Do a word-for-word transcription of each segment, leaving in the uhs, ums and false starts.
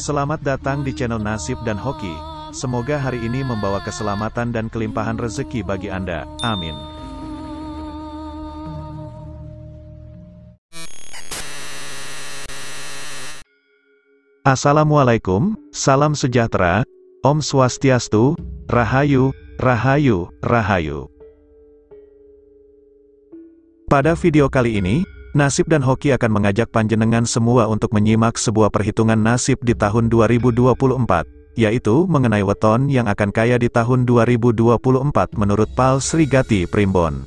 Selamat datang di channel Nasib dan Hoki. Semoga hari ini membawa keselamatan dan kelimpahan rezeki bagi Anda. Amin. Assalamualaikum, salam sejahtera, Om Swastiastu, Rahayu, Rahayu, Rahayu. Pada video kali ini, Nasib dan Hoki akan mengajak panjenengan semua untuk menyimak sebuah perhitungan nasib di tahun dua ribu dua puluh empat, yaitu mengenai weton yang akan kaya di tahun dua ribu dua puluh empat menurut Pal Sri Gati Primbon.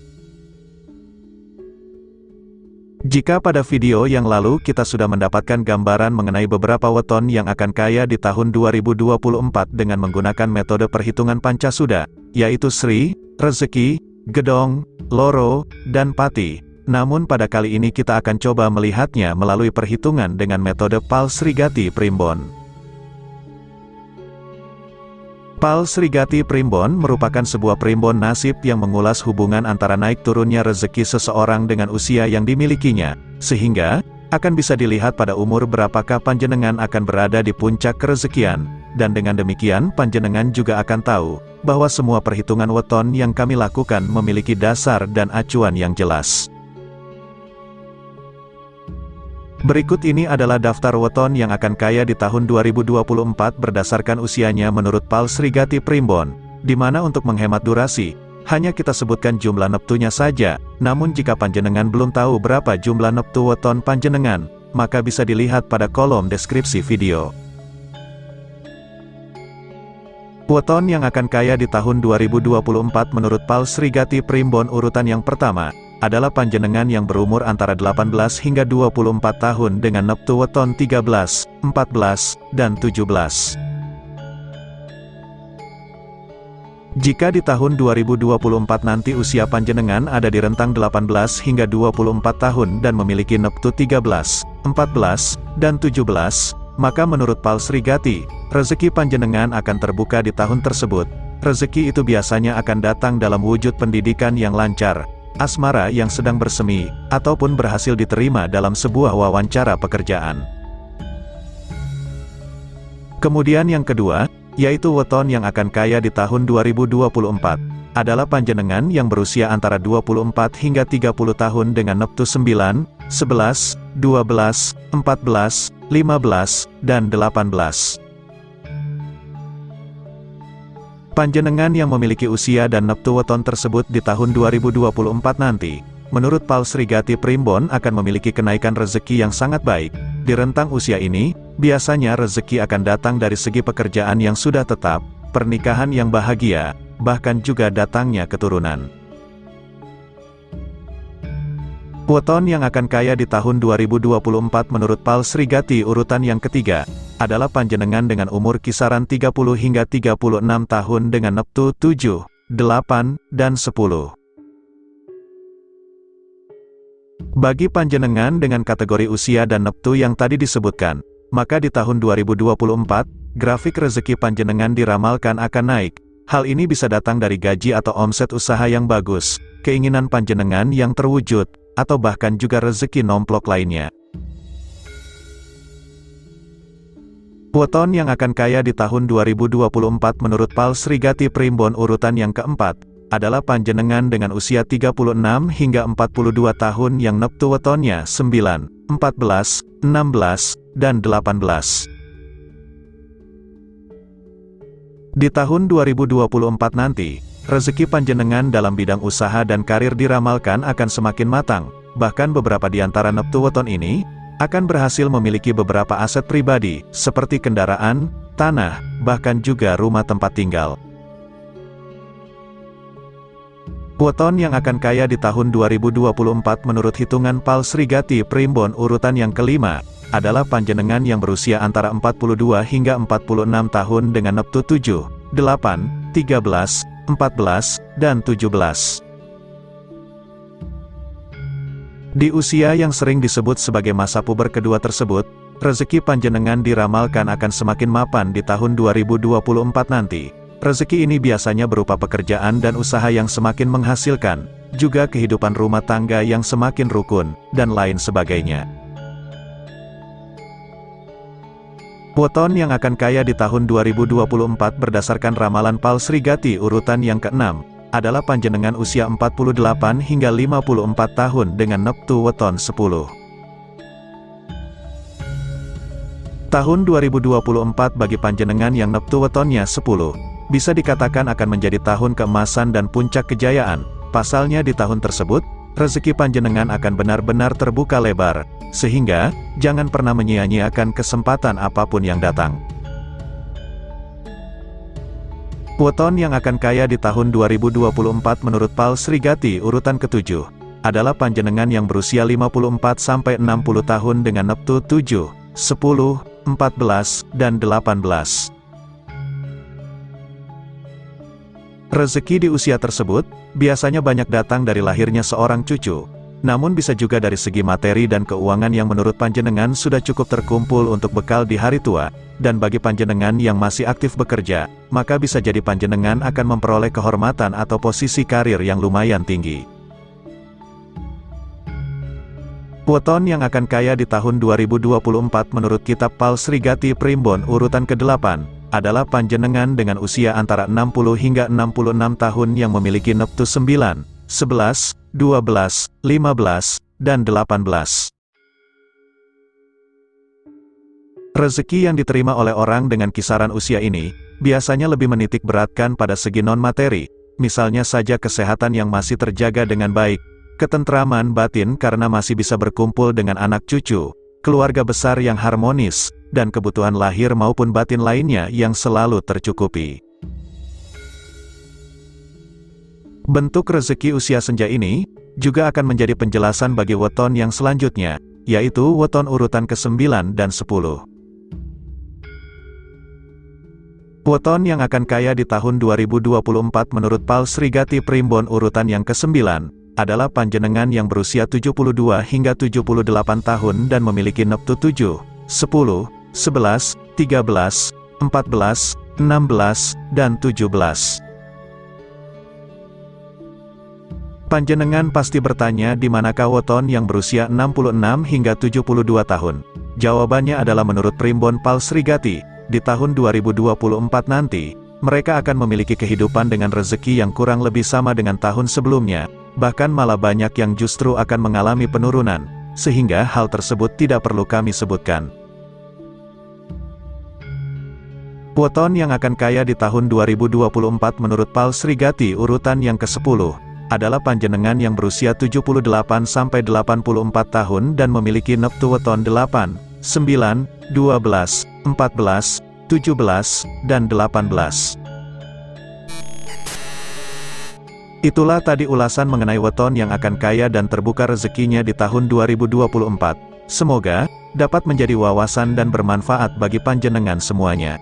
Jika pada video yang lalu kita sudah mendapatkan gambaran mengenai beberapa weton yang akan kaya di tahun dua ribu dua puluh empat dengan menggunakan metode perhitungan Pancasuda, yaitu Sri, Rezeki, Gedong, Loro, dan Pati. Namun pada kali ini kita akan coba melihatnya melalui perhitungan dengan metode Pal Sri Gati Primbon. Pal Sri Gati Primbon merupakan sebuah primbon nasib yang mengulas hubungan antara naik turunnya rezeki seseorang dengan usia yang dimilikinya, sehingga akan bisa dilihat pada umur berapakah panjenengan akan berada di puncak kerezekian, dan dengan demikian panjenengan juga akan tahu bahwa semua perhitungan weton yang kami lakukan memiliki dasar dan acuan yang jelas. Berikut ini adalah daftar weton yang akan kaya di tahun dua ribu dua puluh empat berdasarkan usianya menurut Pal Sri Gati Primbon, di mana untuk menghemat durasi, hanya kita sebutkan jumlah neptunya saja. Namun jika panjenengan belum tahu berapa jumlah neptu weton panjenengan, maka bisa dilihat pada kolom deskripsi video. Weton yang akan kaya di tahun dua ribu dua puluh empat menurut Pal Sri Gati Primbon, urutan yang pertama adalah panjenengan yang berumur antara delapan belas hingga dua puluh empat tahun dengan neptu weton tiga belas, empat belas, dan tujuh belas. Jika di tahun dua ribu dua puluh empat nanti usia panjenengan ada di rentang delapan belas hingga dua puluh empat tahun dan memiliki neptu tiga belas, empat belas, dan tujuh belas, maka menurut Pal Sri Gati, rezeki panjenengan akan terbuka di tahun tersebut. Rezeki itu biasanya akan datang dalam wujud pendidikan yang lancar, asmara yang sedang bersemi, ataupun berhasil diterima dalam sebuah wawancara pekerjaan. Kemudian yang kedua, yaitu weton yang akan kaya di tahun dua ribu dua puluh empat, adalah panjenengan yang berusia antara dua puluh empat hingga tiga puluh tahun dengan neptu sembilan, sebelas, dua belas, empat belas, lima belas, dan delapan belas. Panjenengan yang memiliki usia dan neptu weton tersebut di tahun dua ribu dua puluh empat nanti, menurut Pal Sri Gati Primbon akan memiliki kenaikan rezeki yang sangat baik. Di rentang usia ini, biasanya rezeki akan datang dari segi pekerjaan yang sudah tetap, pernikahan yang bahagia, bahkan juga datangnya keturunan. Weton yang akan kaya di tahun dua ribu dua puluh empat menurut Pal Sri Gati urutan yang ketiga, adalah panjenengan dengan umur kisaran tiga puluh hingga tiga puluh enam tahun dengan neptu tujuh, delapan, dan sepuluh. Bagi panjenengan dengan kategori usia dan neptu yang tadi disebutkan, maka di tahun dua ribu dua puluh empat, grafik rezeki panjenengan diramalkan akan naik. Hal ini bisa datang dari gaji atau omset usaha yang bagus, keinginan panjenengan yang terwujud, atau bahkan juga rezeki nomplok lainnya. Weton yang akan kaya di tahun dua ribu dua puluh empat menurut Pal Sri Gati Primbon urutan yang keempat, adalah panjenengan dengan usia tiga puluh enam hingga empat puluh dua tahun yang neptu wetonnya sembilan, empat belas, enam belas, dan delapan belas. Di tahun dua ribu dua puluh empat nanti, rezeki panjenengan dalam bidang usaha dan karir diramalkan akan semakin matang. Bahkan beberapa di antara neptu weton ini akan berhasil memiliki beberapa aset pribadi, seperti kendaraan, tanah, bahkan juga rumah tempat tinggal. Weton yang akan kaya di tahun dua ribu dua puluh empat menurut hitungan Pal Sri Gati Primbon urutan yang kelima, adalah panjenengan yang berusia antara empat puluh dua hingga empat puluh enam tahun dengan neptu tujuh, delapan, tiga belas, empat belas, dan tujuh belas. Di usia yang sering disebut sebagai masa puber kedua tersebut, rezeki panjenengan diramalkan akan semakin mapan di tahun dua ribu dua puluh empat nanti. Rezeki ini biasanya berupa pekerjaan dan usaha yang semakin menghasilkan, juga kehidupan rumah tangga yang semakin rukun, dan lain sebagainya. WETON yang akan kaya di tahun dua ribu dua puluh empat berdasarkan ramalan Pal Sri Gati urutan yang keenam, adalah panjenengan usia empat puluh delapan hingga lima puluh empat tahun dengan neptu WETON sepuluh. Tahun dua ribu dua puluh empat bagi panjenengan yang neptu wetonnya sepuluh, bisa dikatakan akan menjadi tahun keemasan dan puncak kejayaan. Pasalnya di tahun tersebut, rezeki panjenengan akan benar-benar terbuka lebar, sehingga, jangan pernah menyia-nyiakan kesempatan apapun yang datang. WETON yang akan kaya di tahun dua ribu dua puluh empat menurut Pal Sri Gati urutan ketujuh, adalah panjenengan yang berusia lima puluh empat sampai enam puluh tahun dengan neptu tujuh, sepuluh, empat belas, dan delapan belas. Rezeki di usia tersebut, biasanya banyak datang dari lahirnya seorang cucu, namun bisa juga dari segi materi dan keuangan yang menurut panjenengan sudah cukup terkumpul untuk bekal di hari tua, dan bagi panjenengan yang masih aktif bekerja, maka bisa jadi panjenengan akan memperoleh kehormatan atau posisi karir yang lumayan tinggi. WETON yang akan kaya di tahun dua ribu dua puluh empat menurut kitab Pal Sri Gati Primbon urutan kedelapan, adalah panjenengan dengan usia antara enam puluh hingga enam puluh enam tahun yang memiliki neptu sembilan, sebelas, dua belas, lima belas, dan delapan belas. Rezeki yang diterima oleh orang dengan kisaran usia ini, biasanya lebih menitik beratkan pada segi non-materi, misalnya saja kesehatan yang masih terjaga dengan baik, ketentraman batin karena masih bisa berkumpul dengan anak cucu, keluarga besar yang harmonis, dan kebutuhan lahir maupun batin lainnya yang selalu tercukupi. Bentuk rezeki usia senja ini, juga akan menjadi penjelasan bagi WETON yang selanjutnya, yaitu WETON urutan ke-sembilan dan sepuluh. WETON yang akan kaya di tahun dua ribu dua puluh empat menurut Pal Sri Gati Primbon urutan yang ke-sembilan, adalah panjenengan yang berusia tujuh puluh dua hingga tujuh puluh delapan tahun dan memiliki neptu tujuh, sepuluh, sebelas, tiga belas, empat belas, enam belas, dan tujuh belas. Panjenengan pasti bertanya di manakah WETON yang berusia enam puluh enam hingga tujuh puluh dua tahun. Jawabannya adalah menurut Primbon Pal Sri Gati, di tahun dua ribu dua puluh empat nanti, mereka akan memiliki kehidupan dengan rezeki yang kurang lebih sama dengan tahun sebelumnya. Bahkan malah banyak yang justru akan mengalami penurunan, sehingga hal tersebut tidak perlu kami sebutkan. WETON yang akan kaya di tahun dua ribu dua puluh empat menurut Pal Sri Gati urutan yang ke-sepuluh, adalah panjenengan yang berusia tujuh puluh delapan sampai delapan puluh empat tahun dan memiliki neptu WETON delapan, sembilan, dua belas, empat belas, tujuh belas, dan delapan belas. Itulah tadi ulasan mengenai WETON yang akan kaya dan terbuka rezekinya di tahun dua ribu dua puluh empat. Semoga, dapat menjadi wawasan dan bermanfaat bagi panjenengan semuanya.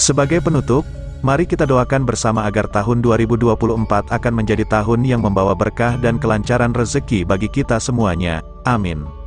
Sebagai penutup, mari kita doakan bersama agar tahun dua ribu dua puluh empat akan menjadi tahun yang membawa berkah dan kelancaran rezeki bagi kita semuanya. Amin.